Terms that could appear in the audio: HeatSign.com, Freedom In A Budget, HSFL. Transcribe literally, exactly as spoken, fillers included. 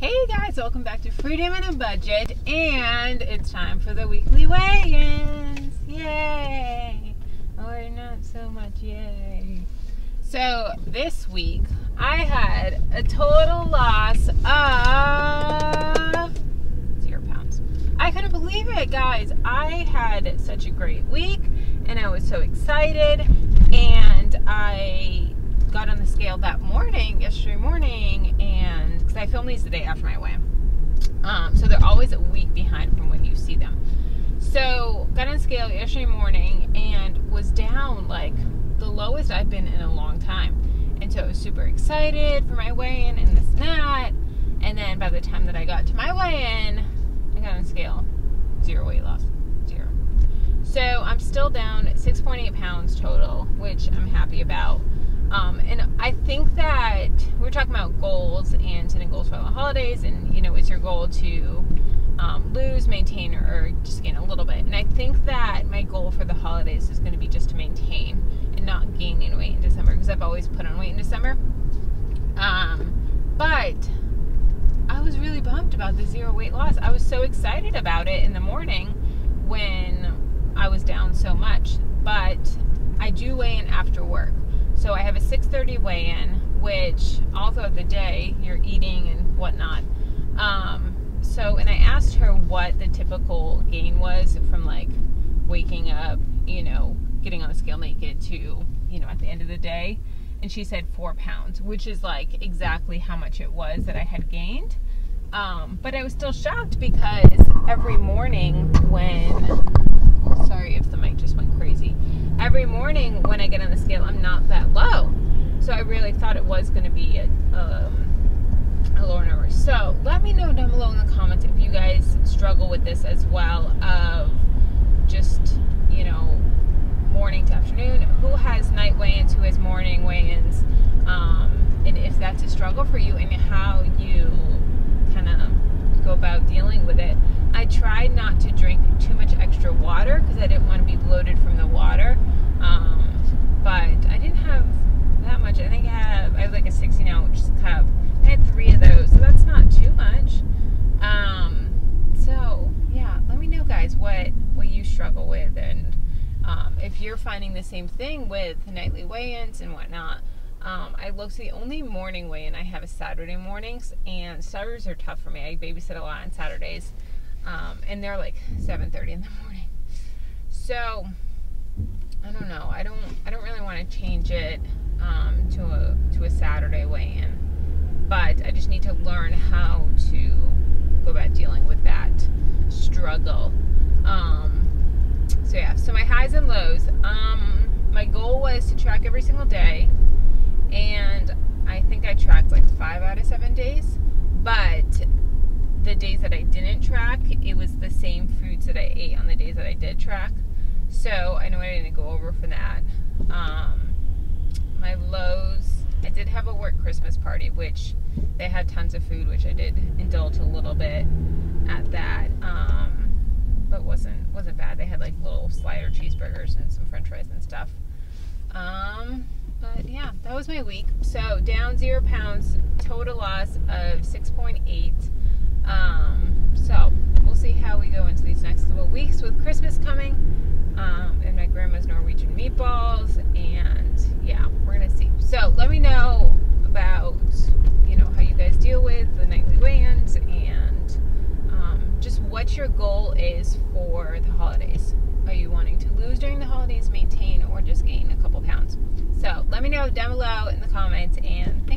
Hey guys, welcome back to Freedom in a Budget, and it's time for the weekly weigh-ins. Yay! Or not so much yay. So this week I had a total loss of zero pounds. I couldn't believe it, guys. I had such a great week and I was so excited, and I got on the scale that morning, yesterday morning, and because I filmed these the day after my weigh, um, so they're always a week behind from when you see them. So got on the scale yesterday morning and was down like the lowest I've been in a long time, and so I was super excited for my weigh-in and this and that. And then by the time that I got to my weigh-in, I got on the scale, zero weight loss, zero. So I'm still down six point eight pounds total, which I'm happy about. Um, and I think that we're talking about goals and setting goals for the holidays, and you know, it's your goal to um, lose, maintain, or just gain a little bit. And I think that my goal for the holidays is going to be just to maintain and not gain any weight in December, because I've always put on weight in December. Um, but I was really bummed about the zero weight loss. I was so excited about it in the morning when I was down so much, but I do weigh in after work. So I have a six thirty weigh-in, which all throughout the day you're eating and whatnot. Um, so, and I asked her what the typical gain was from like waking up, you know, getting on the scale naked to, you know, at the end of the day. And she said four pounds, which is like exactly how much it was that I had gained. Um, but I was still shocked, because every morning when, sorry if the mic just went crazy. Every morning when I get on the scale, I'm not that low. So I really thought it was going to be a, um, a lower number. So let me know down below in the comments if you guys struggle with this as well, of just, you know, morning to afternoon. Who has night weigh-ins? Who has morning weigh-ins? Um, and if that's a struggle for you, and how you kind of go about dealing with it. I tried not to drink too much extra water because I didn't want to be bloated from the water. Um, but I didn't have that much. I think I have, I have like a sixteen ounce cup. I had three of those, so that's not too much. Um, so yeah, let me know guys what, what you struggle with, and um, if you're finding the same thing with nightly weigh-ins and whatnot. Um, I looked, the only morning weigh-in I have is Saturday mornings, and Saturdays are tough for me. I babysit a lot on Saturdays. Um, and they're like seven thirty in the morning. So I don't know. I don't, I don't really want to change it, um, to a, to a Saturday weigh-in, but I just need to learn how to go about dealing with that struggle. Um, so yeah, so my highs and lows, um, my goal was to track every single day, and I think I tracked like five out of seven days, but the days that I didn't track, it was the same foods that I ate on the days that I did track. So I know I didn't go over for that. Um, my lows, I did have a work Christmas party, which they had tons of food, which I did indulge a little bit at that. Um, but wasn't, wasn't bad. They had like little slider cheeseburgers and some french fries and stuff. Um, but yeah, that was my week. So down zero pounds, total loss of six point eight. Um, so we'll see how we go into these next couple weeks with Christmas coming, um, and my grandma's Norwegian meatballs, and yeah, we're going to see. So let me know about, you know, how you guys deal with the nightly weigh-ins, and, um, just what your goal is for the holidays. Are you wanting to lose during the holidays, maintain, or just gain a couple pounds? So let me know down below in the comments, and